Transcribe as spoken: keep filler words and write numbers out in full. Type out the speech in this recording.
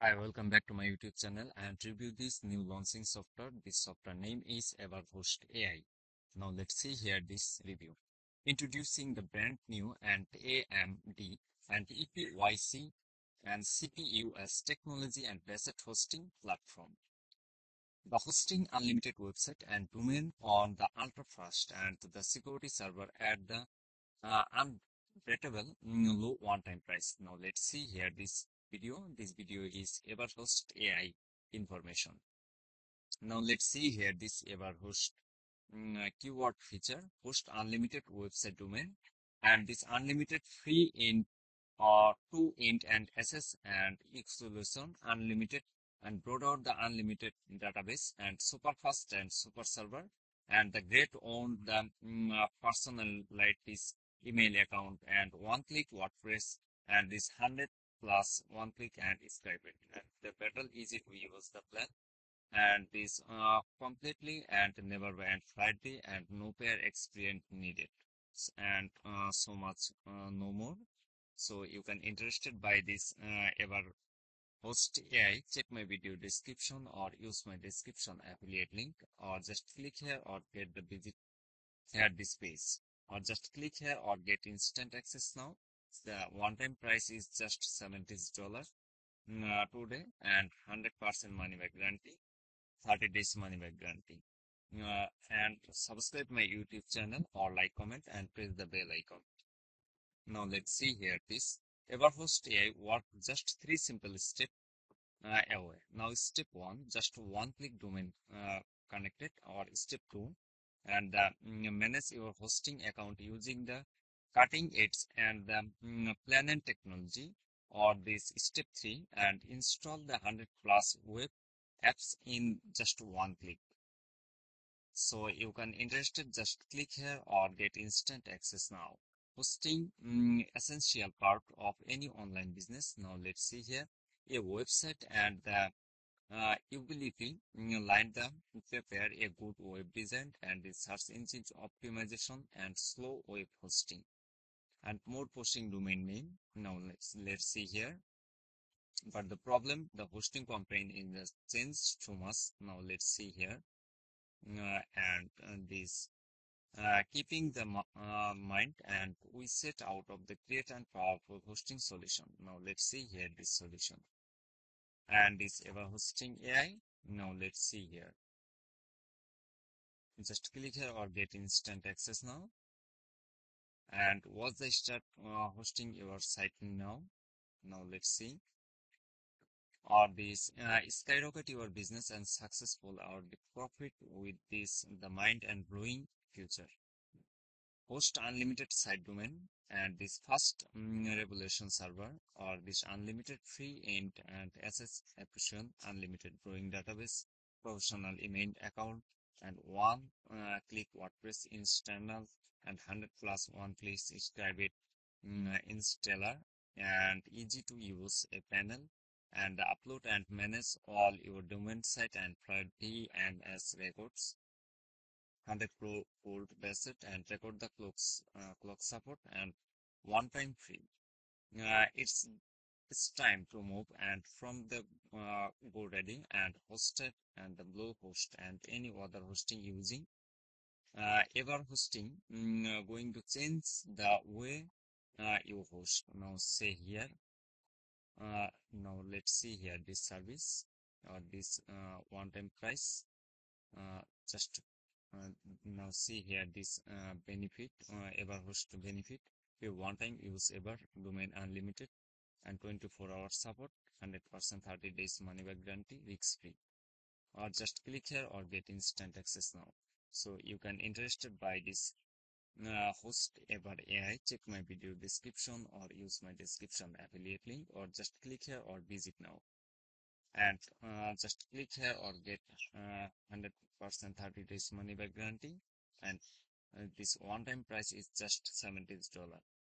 Hi, welcome back to my YouTube channel and review this new launching software. This software name is Everhost A I. Now let's see here this review. Introducing the brand new and A M D and E P Y C and C P U as technology and asset hosting platform. The hosting unlimited website and domain on the ultra fast and the security server at the uh, unbeatable low one-time price. Now let's see here this video. This video is Everhost A I information. Now let's see here this Everhost um, keyword feature, host unlimited website domain, and this unlimited free int or two int and access and solution unlimited and brought out the unlimited database and super fast and super server and the great on the um, uh, personal like this email account and one click WordPress and this hundred plus one click and describe it. And the battle easy to use the plan and this uh, completely and never went Friday and no pair experience needed and uh, so much uh, no more. So you can interested by this uh, Everhost A I, check my video description or use my description affiliate link or just click here or get the visit here this page or just click here or get instant access now. The one-time price is just seventy dollars uh, today and one hundred percent money back guarantee, thirty days money back guarantee. Uh, and subscribe my YouTube channel or like, comment and press the bell icon. Now let's see here this Everhost A I work just three simple steps uh, away. Now step one, just one-click domain uh, connected, or step two, and uh, manage your hosting account using the cutting edge and the um, planet technology, or this step three, and install the one hundred plus web apps in just one click. So you can interested just click here or get instant access now. Hosting um, essential part of any online business. Now let's see here a website and the uh, ability you line them prepare a good web design and the search engine optimization and slow web hosting. And more pushing domain name. Now let's let's see here. But the problem, the hosting company in the changed too much. Now let's see here. Uh, and, and this uh, keeping the uh, mind, and we set out of the great and powerful hosting solution. Now let's see here this solution. And this Everhosting A I. Now let's see here. Just click here or get instant access now. And once they start uh, hosting your site now, now let's see, or this uh, skyrocket your business and successful or the profit with this the mind and growing future. Host unlimited site domain and this fast um, revolution server, or this unlimited free int and access application, unlimited growing database, professional email account, and one uh, click WordPress install. And one hundred plus one place describe it um, installer and easy to use a panel and upload and manage all your domain site and priority and as records, one hundred pro gold asset and record the clocks uh, clock support and one time free. Uh, it's it's time to move and from the uh, go ready and hosted and the blue host and any other hosting using Uh, Everhosting mm, going to change the way uh, you host. Now say here, uh, now let's see here this service or this uh, one-time price. Uh, just uh, now see here this uh, benefit, uh, Everhost benefit. You one-time use Ever domain unlimited and twenty-four hour support, one hundred percent thirty days money back guarantee, risk free. Or just click here or get instant access now. So you can interested by this uh, host Ever A I, check my video description or use my description affiliate link or just click here or visit now. And uh, just click here or get uh, one hundred percent thirty days money back guarantee, and uh, this one time price is just seventy dollars.